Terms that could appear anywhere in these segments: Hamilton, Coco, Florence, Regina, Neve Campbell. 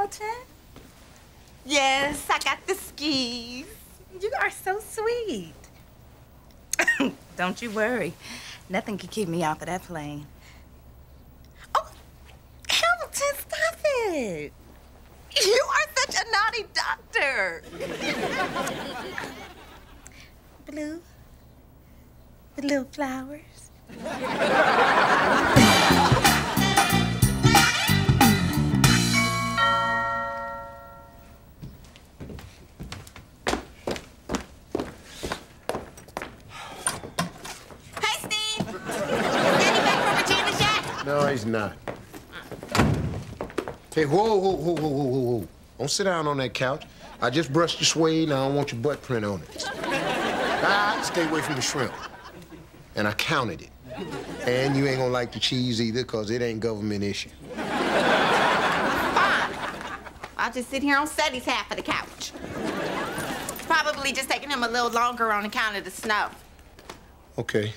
Hamilton? Yes, I got the skis. You are so sweet. Don't you worry. Nothing can keep me off of that plane. Oh, Hamilton, stop it. You are such a naughty doctor. Blue, the little flowers. No, he's not. Hey, whoa, whoa, whoa, whoa, whoa, whoa. Don't sit down on that couch. I just brushed your suede, and I don't want your butt print on it. Ah, stay away from the shrimp. And I counted it. And you ain't gonna like the cheese either, because it ain't government issue. Fine. I'll just sit here on Suddy's half of the couch. Probably just taking him a little longer on account of the snow. Okay.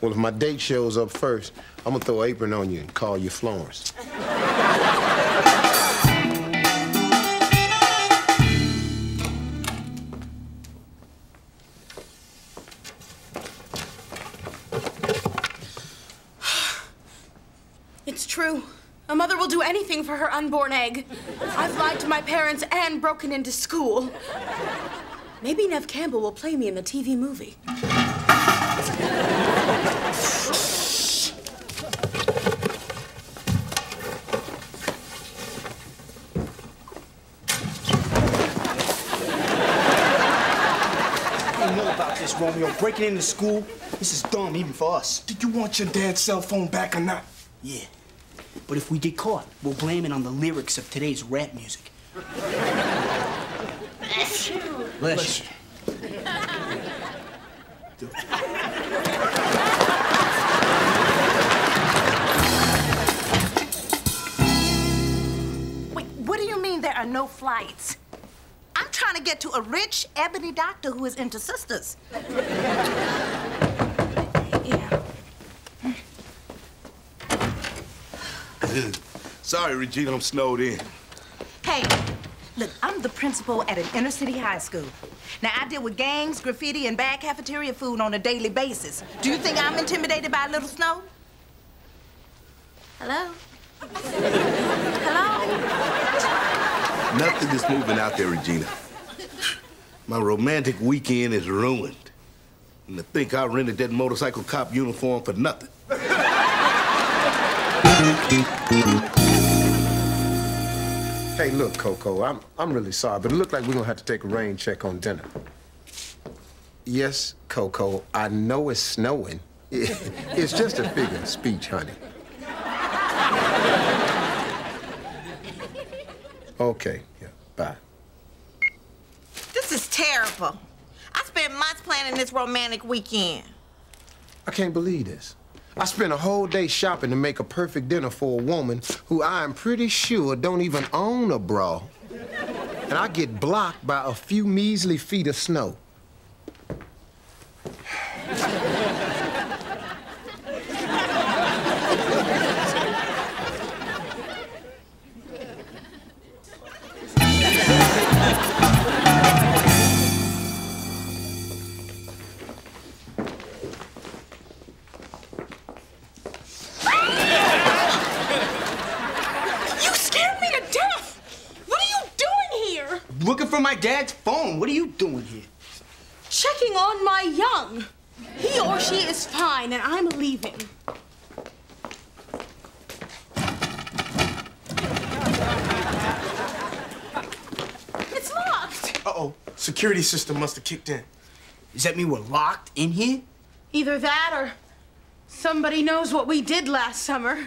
Well, if my date shows up first, I'm gonna throw an apron on you and call you Florence. It's true. A mother will do anything for her unborn egg. I've lied to my parents and broken into school. Maybe Neve Campbell will play me in the TV movie. Romeo, breaking into school, this is dumb even for us. Did you want your dad's cell phone back or not? Yeah, but if we get caught, we'll blame it on the lyrics of today's rap music. Bless you. Bless you. Wait, what do you mean there are no flights? I'm trying to get to a rich, ebony doctor who is into sisters. Yeah. Sorry, Regina, I'm snowed in. Hey, look, I'm the principal at an inner city high school. Now, I deal with gangs, graffiti, and bad cafeteria food on a daily basis. Do you think I'm intimidated by a little snow? Hello? Hello? Nothing is moving out there, Regina. My romantic weekend is ruined. And to think I rented that motorcycle cop uniform for nothing. Hey, look, Coco, I'm really sorry, but it looked like we're gonna have to take a rain check on dinner. Yes, Coco, I know it's snowing. It's just a figure of speech, honey. Okay, yeah, bye. This is terrible. I spent months planning this romantic weekend. I can't believe this. I spent a whole day shopping to make a perfect dinner for a woman who I'm pretty sure don't even own a bra. And I get blocked by a few measly feet of snow. My dad's phone. What are you doing here? Checking on my young. He or she is fine, and I'm leaving. It's locked. Uh-oh. Security system must have kicked in. Does that mean we're locked in here? Either that or somebody knows what we did last summer.